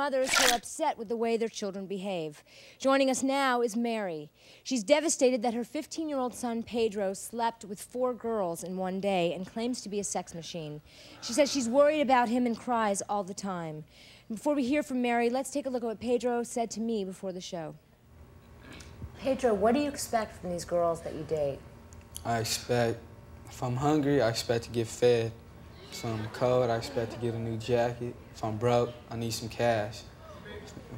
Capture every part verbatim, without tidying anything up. mothers who are upset with the way their children behave. Joining us now is Mary. She's devastated that her fifteen-year-old son, Pedro, slept with four girls in one day and claims to be a sex machine. She says she's worried about him and cries all the time. Before we hear from Mary, let's take a look at what Pedro said to me before the show. Pedro, what do you expect from these girls that you date? I expect, if I'm hungry, I expect to get fed. If I'm cold, I expect to get a new jacket. If I'm broke, I need some cash.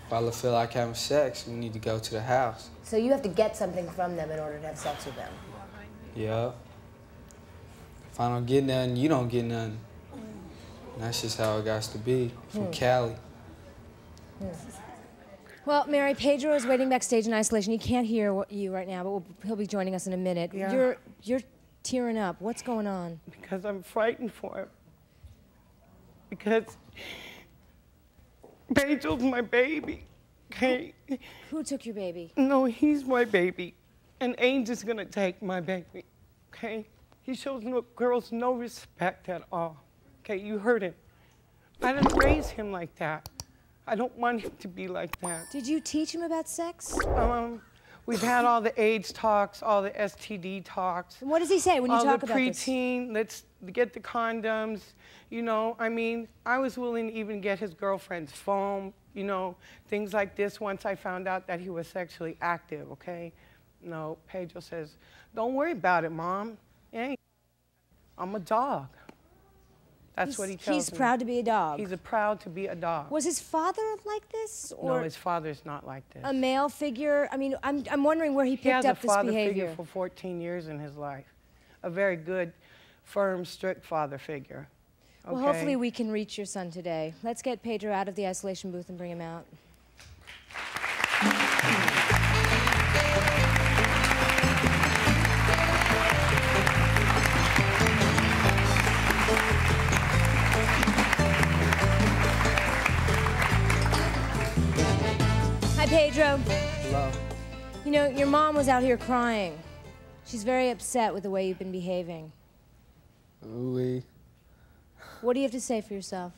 If I feel like having sex, we need to go to the house. So you have to get something from them in order to have sex with them? Yeah. If I don't get nothing, you don't get nothing. And that's just how it got to be, from hmm. Cali. Hmm. Well, Mary, Pedro is waiting backstage in isolation. He can't hear what you right now, but we'll, he'll be joining us in a minute. Yeah. You're, you're tearing up. What's going on? Because I'm frightened for him. Because Pedro's my baby, okay? Who took your baby? No, he's my baby. And Angel's gonna take my baby, okay? He shows no, girls no respect at all. Okay, you heard him. I didn't raise him like that. I don't want him to be like that. Did you teach him about sex? Um, we've had all the AIDS talks, all the S T D talks. And what does he say when you talk about this? All the preteen, let's get the condoms. You know, I mean, I was willing to even get his girlfriend's phone, you know, things like this once I found out that he was sexually active, okay? No, Pedro says, don't worry about it, Mom. Hey, I'm a dog. That's he's, what he tells He's me. proud to be a dog. He's a proud to be a dog. Was his father like this? Or no, his father's not like this. A male figure? I mean, I'm, I'm wondering where he picked he has up this behavior. He a father figure for fourteen years in his life. A very good, firm, strict father figure. Okay? Well, hopefully we can reach your son today. Let's get Pedro out of the isolation booth and bring him out. Pedro. Hello. You know, your mom was out here crying. She's very upset with the way you've been behaving. Ooh-wee. What do you have to say for yourself?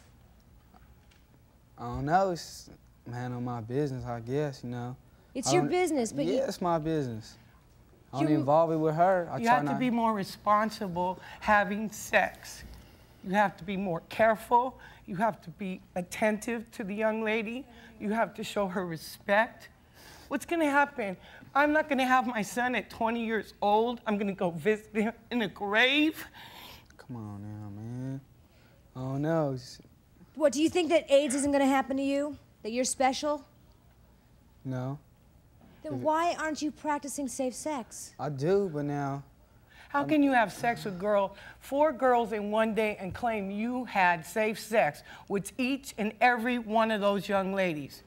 I don't know. It's handle my business, I guess, you know. It's your business, but yeah, you... it's my business. I don't involve it with her. I you try have not... to be more responsible having sex. You have to be more careful. You have to be attentive to the young lady. You have to show her respect. What's gonna happen? I'm not gonna have my son at twenty years old. I'm gonna go visit him in a grave. Come on now, man. Oh no. What, do you think that AIDS isn't gonna happen to you? That you're special? No. Then why aren't you practicing safe sex? I do, but now. How can you have sex with girl, four girls in one day and claim you had safe sex with each and every one of those young ladies?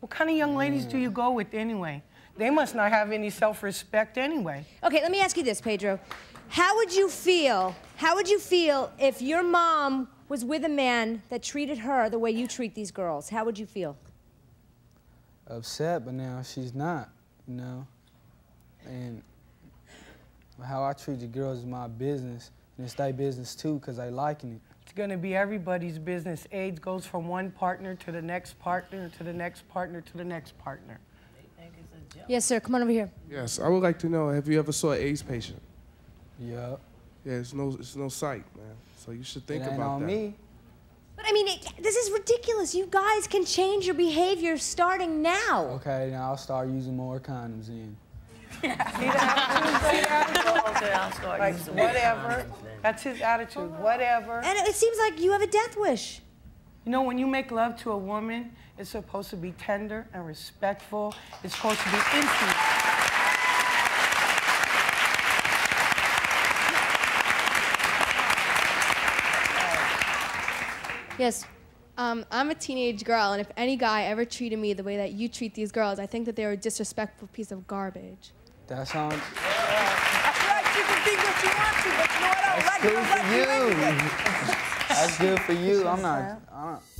What kind of young ladies do you go with anyway? They must not have any self-respect anyway. Okay, let me ask you this, Pedro. How would you feel, how would you feel if your mom was with a man that treated her the way you treat these girls? How would you feel? Upset, but now she's not, you know? And how I treat the girls is my business, and it's their business too, because they liking it. It's gonna be everybody's business. AIDS goes from one partner to the next partner, to the next partner, to the next partner. They think it's a joke. Yes, sir, come on over here. Yes, I would like to know, have you ever saw an AIDS patient? Yeah. Yeah, it's no, it's no sight, man. So you should think it ain't about on that. Me. But I mean, it, this is ridiculous. You guys can change your behavior starting now. Okay, now I'll start using more condoms then. Yeah. See that attitude? Like, whatever. That's his attitude. Whatever. And it seems like you have a death wish. You know, when you make love to a woman, it's supposed to be tender and respectful. It's supposed to be intimate. Yes. Um, I'm a teenage girl, and if any guy ever treated me the way that you treat these girls, I think that they were a disrespectful piece of garbage. That sounds... That's right, you can think what you want to, but you know what I like? That's good for you. That's good for you. I'm not... I don't,